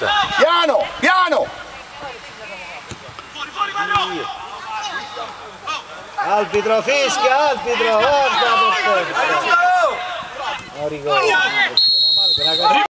Piano, piano! Arbitro fischia, arbitro, guarda! No rigore,